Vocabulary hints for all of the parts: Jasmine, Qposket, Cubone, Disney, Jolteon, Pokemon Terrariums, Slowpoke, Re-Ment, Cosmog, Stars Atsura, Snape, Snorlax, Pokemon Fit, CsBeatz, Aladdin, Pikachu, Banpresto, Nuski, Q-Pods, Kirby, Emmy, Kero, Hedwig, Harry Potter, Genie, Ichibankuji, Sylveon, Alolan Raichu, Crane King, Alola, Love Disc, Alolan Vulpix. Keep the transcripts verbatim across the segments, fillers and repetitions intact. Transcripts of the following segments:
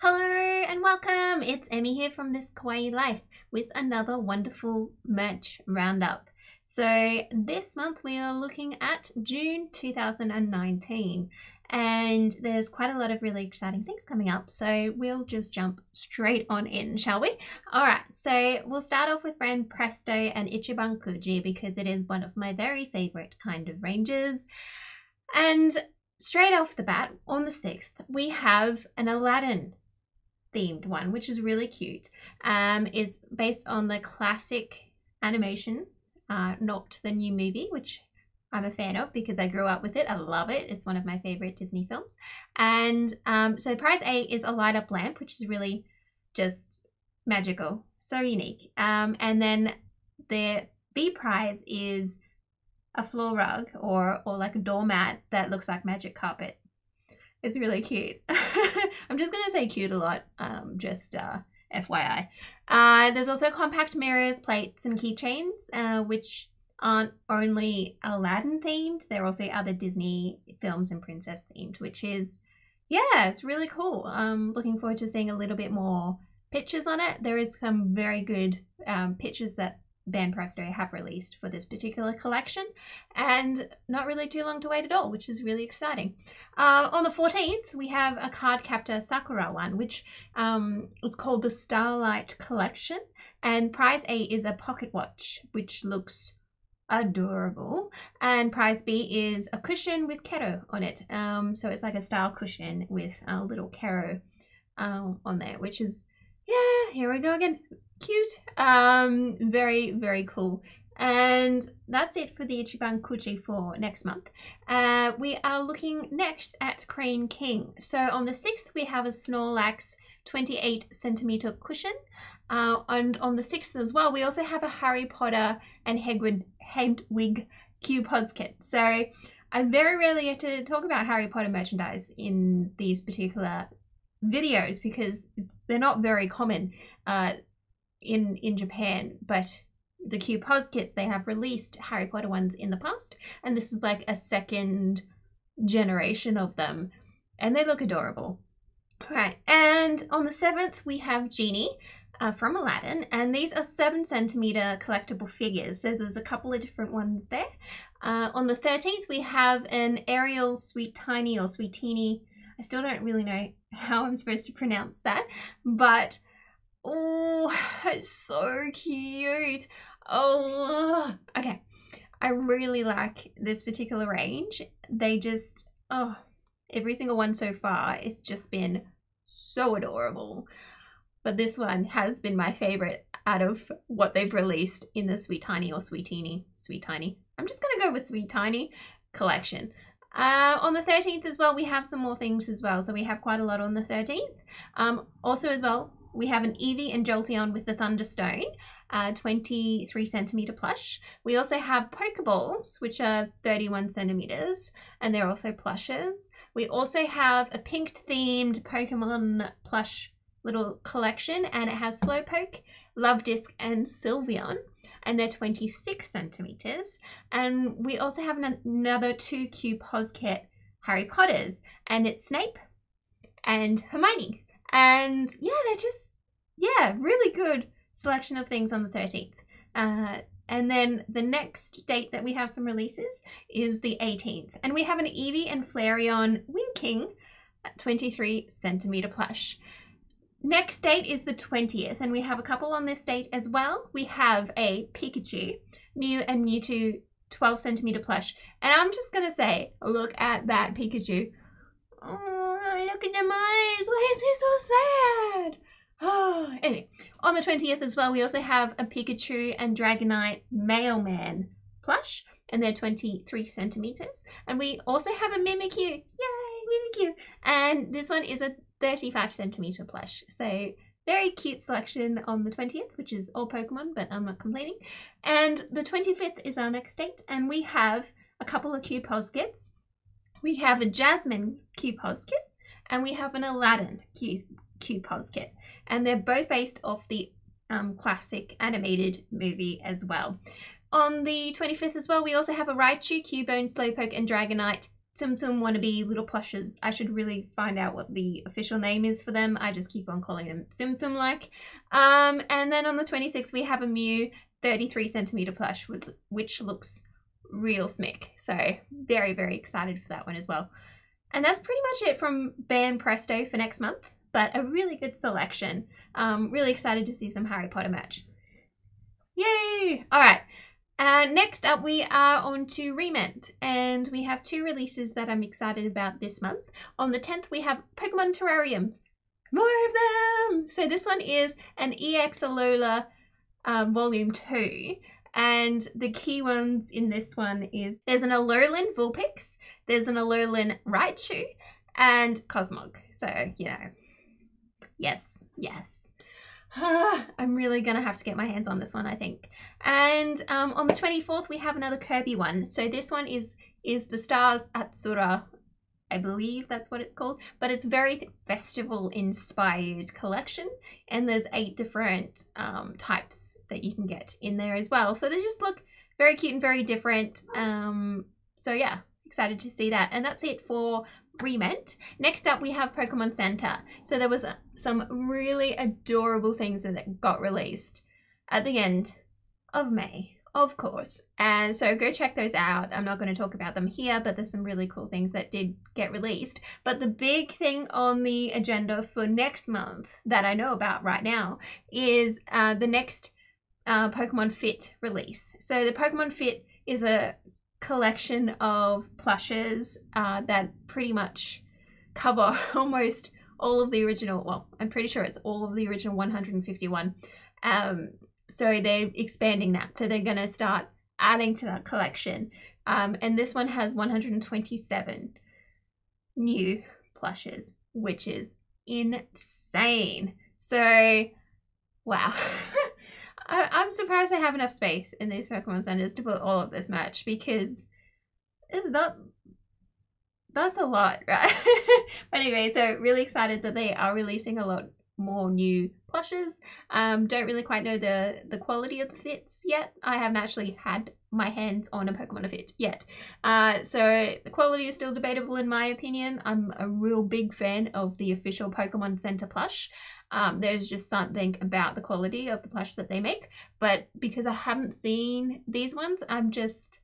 Hello and welcome! It's Emmy here from This Kawaii Life with another wonderful merch roundup. So this month we are looking at June two thousand nineteen and there's quite a lot of really exciting things coming up, so we'll just jump straight on in, shall we? Alright, so we'll start off with Banpresto and Ichibankuji because it is one of my very favourite kind of ranges. And straight off the bat, on the sixth, we have an Aladdin themed one, which is really cute. Um, is based on the classic animation, uh, not the new movie, which I'm a fan of because I grew up with it. I love it. It's one of my favorite Disney films. And um, so prize A is a light up lamp, which is really just magical, so unique. Um, and then the B prize is a floor rug or or like a doormat that looks like magic carpet. It's really cute. I'm just going to say cute a lot, um, just uh, F Y I. Uh, there's also compact mirrors, plates, and keychains, uh, which aren't only Aladdin themed, they're also other Disney films and princess themed, which is, yeah, it's really cool. Um, looking forward to seeing a little bit more pictures on it. There is some very good um, pictures that Banpresto have released for this particular collection and not really too long to wait at all, which is really exciting. Uh, on the fourteenth we have a Cardcaptor Sakura one, which um, is called the Starlight Collection, and prize A is a pocket watch which looks adorable, and prize B is a cushion with Kero on it, um, so it's like a style cushion with a little Kero um, on there, which is, yeah, here we go again. Cute. Um, very, very cool. And that's it for the Ichibankuji for next month. Uh, we are looking next at Crane King. So on the sixth, we have a Snorlax twenty-eight centimeter cushion. Uh, and on the sixth as well, we also have a Harry Potter and Hedwig, Hedwig Q-Pods kit. So I very rarely get to talk about Harry Potter merchandise in these particular videos because they're not very common. Uh, in in Japan, but the Q-Pods kits, they have released Harry Potter ones in the past, and this is like a second generation of them, and they look adorable. All right, and on the seventh we have Genie uh, from Aladdin, and these are seven centimeter collectible figures, so there's a couple of different ones there. Uh, on the thirteenth we have an Ariel Sweet Tiny or Sweet Teeny. I still don't really know how I'm supposed to pronounce that, but oh, it's so cute. Oh, okay. I really like this particular range. They just, oh, every single one so far, it's just been so adorable. But this one has been my favorite out of what they've released in the Sweet Tiny or Sweet Teeny. Sweet Tiny. I'm just going to go with Sweet Tiny collection. Uh, on the thirteenth as well, we have some more things as well. So we have quite a lot on the thirteenth. Um, also as well, we have an Eevee and Jolteon with the Thunderstone, uh, twenty-three centimeter plush. We also have Pokeballs, which are thirty-one centimeters, and they're also plushes. We also have a pink themed Pokemon plush little collection, and it has Slowpoke, Love Disc, and Sylveon, and they're twenty-six centimeters. And we also have an another two Qposket Harry Potters, and it's Snape and Hermione. And yeah, they're just, yeah, really good selection of things on the thirteenth. Uh, and then the next date that we have some releases is the eighteenth. And we have an Eevee and Flareon Winking at twenty-three centimeter plush. Next date is the twentieth, and we have a couple on this date as well. We have a Pikachu, Mew and Mewtwo twelve centimeter plush. And I'm just going to say, look at that Pikachu. Oh, look at them eyes. Why is he so sad? Oh, anyway, on the twentieth as well, we also have a Pikachu and Dragonite Mailman plush, and they're twenty-three centimeters. And we also have a Mimikyu. Yay, Mimikyu. And this one is a thirty-five centimeter plush. So very cute selection on the twentieth, which is all Pokemon, but I'm not complaining. And the twenty-fifth is our next date, and we have a couple of Qposkets. We have a Jasmine Q-Pods kit, and we have an Aladdin Q-Pods kit, and they're both based off the um, classic animated movie as well. On the twenty-fifth as well, we also have a Raichu, Cubone, Slowpoke, and Dragonite Tsum Tsum wannabe little plushes. I should really find out what the official name is for them. I just keep on calling them Tsum Tsum like. Um, and then on the twenty-sixth, we have a Mew thirty-three centimeter plush, with, which looks real smick. So very, very excited for that one as well. And that's pretty much it from Banpresto for next month, but a really good selection. Um, really excited to see some Harry Potter merch. Yay! All right. Uh, next up, we are on to Re-Ment, and we have two releases that I'm excited about this month. On the tenth, we have Pokemon Terrariums. More of them! So this one is an E X Alola uh, Volume two, and the key ones in this one is there's an Alolan Vulpix, there's an Alolan Raichu, and Cosmog. So, you know, yes, yes. I'm really gonna have to get my hands on this one, I think. And um, on the twenty-fourth, we have another Kirby one. So this one is is the Stars Atsura, I believe that's what it's called, but it's very festival inspired collection, and there's eight different um, types that you can get in there as well. So they just look very cute and very different. Um, so yeah, excited to see that. And that's it for Re-Ment. Next up, we have Pokemon Center. So there was uh, some really adorable things that got released at the end of May, of course. And so go check those out. I'm not going to talk about them here, but there's some really cool things that did get released. But the big thing on the agenda for next month that I know about right now is uh, the next uh, Pokemon Fit release. So the Pokemon Fit is a collection of plushes uh, that pretty much cover almost all of the original, well, I'm pretty sure it's all of the original one hundred fifty-one. Um, so they're expanding that. So they're going to start adding to that collection. Um, and this one has one hundred twenty-seven new plushes, which is insane. So, wow. I'm surprised they have enough space in these Pokemon Centers to put all of this merch, because it's not, that's a lot, right? But anyway, so really excited that they are releasing a lot more new plushes. Um, don't really quite know the, the quality of the fits yet. I haven't actually had my hands on a Pokemon Fit yet. Uh, so the quality is still debatable in my opinion. I'm a real big fan of the official Pokemon Center plush. Um, there's just something about the quality of the plush that they make, but because I haven't seen these ones, I'm just,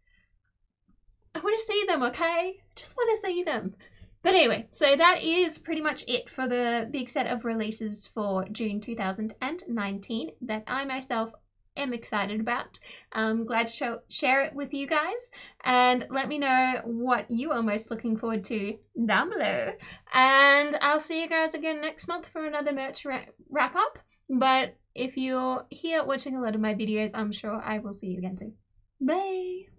I want to see them, okay? Just want to see them. But anyway, so that is pretty much it for the big set of releases for June two thousand nineteen that I myself am excited about. I'm glad to show, share it with you guys, and let me know what you are most looking forward to down below. And I'll see you guys again next month for another merch wrap up. But if you're here watching a lot of my videos, I'm sure I will see you again soon. Bye!